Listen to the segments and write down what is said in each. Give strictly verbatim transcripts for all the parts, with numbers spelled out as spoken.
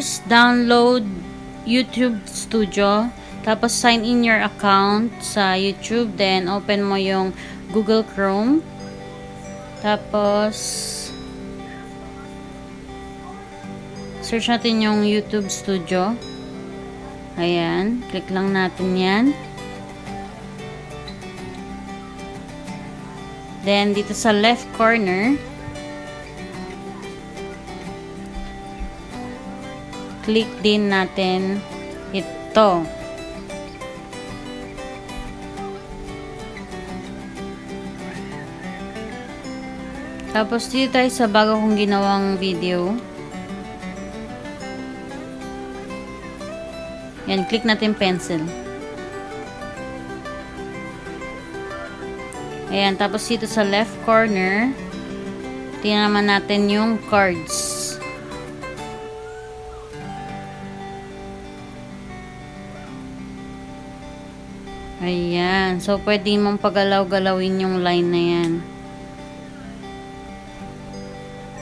First, download YouTube Studio. Tapos, sign in your account sa YouTube. Then, open mo yung Google Chrome. Tapos, search natin yung YouTube Studio. Ayan. Click lang natin yan. Then, dito sa left corner, click din natin ito. Tapos, dito tayo sa bago kong ginawang video. Yan, click natin pencil. Ayan, tapos dito sa left corner, tingnan naman natin yung cards. Ayan, so pwede mong pagalaw-galawin yung line na yan.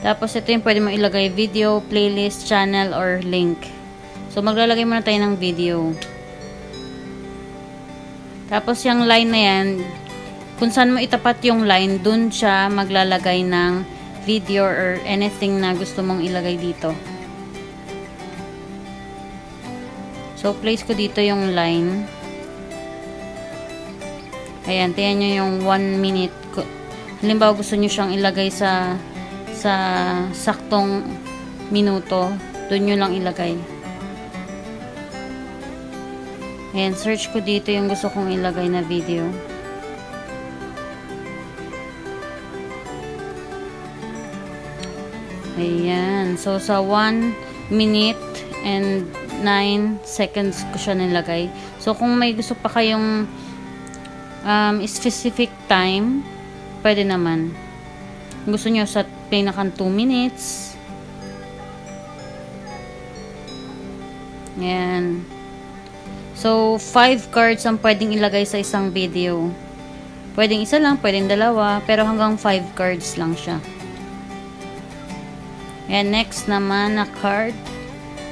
Tapos ito yung pwede mong ilagay video, playlist, channel, or link. So maglalagay muna tayo ng video. Tapos yung line na yan, kung saan mo itapat yung line, dun siya maglalagay ng video or anything na gusto mong ilagay dito. So, place ko dito yung line. Ayan, tingnan nyo yung one minute. Halimbawa, gusto nyo siyang ilagay sa sa saktong minuto. Dun nyo lang ilagay. Ayan, search ko dito yung gusto kong ilagay na video. Ayan. So, sa one minute and nine seconds ko siya nilagay. So, kung may gusto pa kayong um, specific time, pwede naman. Gusto nyo sa pinakang two minutes. Ayan. So, five cards ang pwedeng ilagay sa isang video. Pwedeng isa lang, pwedeng dalawa, pero hanggang five cards lang siya. Ayan, next naman na card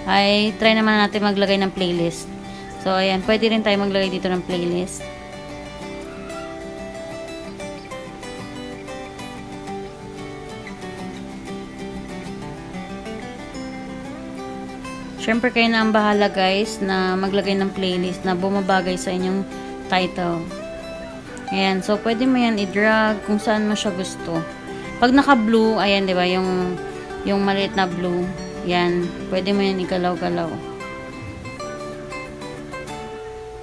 ay try naman natin maglagay ng playlist. So, ayan, pwede rin tayo maglagay dito ng playlist. Siyempre kayo na ang bahala, guys, na maglagay ng playlist na bumabagay sa inyong title. Ayan, so pwede mo yan i-drag kung saan mo siya gusto. Pag naka-blue, ayan, di ba, yung yung maliit na blue, yan, pwede mo yan ikalaw-galaw.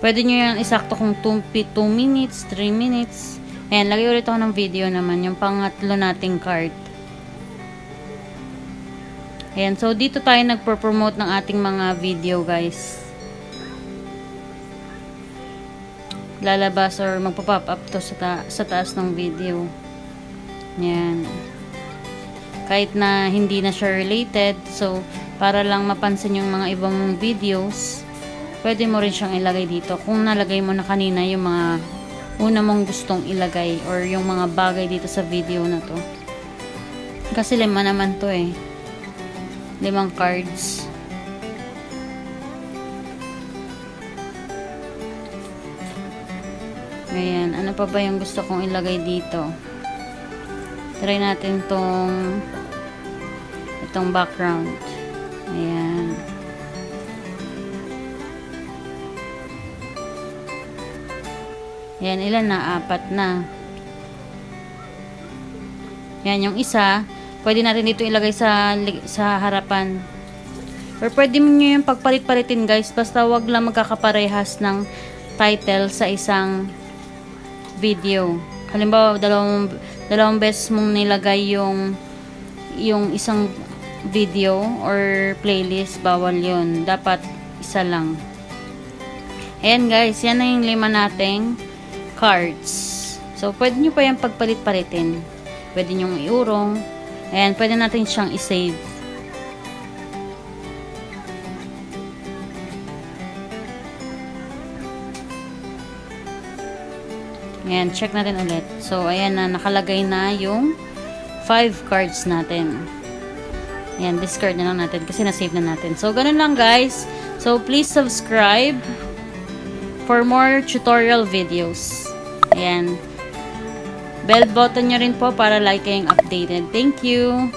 Pwede nyo yan isakto kung two minutes, three minutes. Ayan, lagay ulit ako ng video naman, yung pangatlo nating card. Ayan, so dito tayo nagpo-promote ng ating mga video, guys. Lalabas or magpo-pop up to sa, ta sa taas ng video. Ayan. Kahit na hindi na siya related, so para lang mapansin yung mga ibang videos, pwede mo rin siyang ilagay dito kung nalagay mo na kanina yung mga una mong gustong ilagay or yung mga bagay dito sa video na to. Kasi lima naman to eh, limang cards. Ayan, ano pa ba yung gusto kong ilagay dito? Try natin tong itong background. Ayan. Ayan, ilan na? Apat na. Ayan, yung isa, pwede natin dito ilagay sa sa harapan. Or pwede nyo yung pagpalit-palitin, guys. Basta wag lang magkakaparehas ng title sa isang video. Halimbawa, dalawang, dalawang beses mong nilagay yung yung isang video or playlist, bawal yun. Dapat isa lang. Ayan, guys. Yan na yung lima nating cards. So, pwede nyo pa yung pagpalit-palitin. Pwede nyo iurong. Ayan, pwede natin siyang isave. Ayan, check natin ulit. So, ayan na, nakalagay na yung five cards natin. Ayan, discard na lang natin kasi na-save na natin. So, ganun lang guys. So, please subscribe for more tutorial videos. Ayan. Bell button nyo rin po para like kayong updated. Thank you!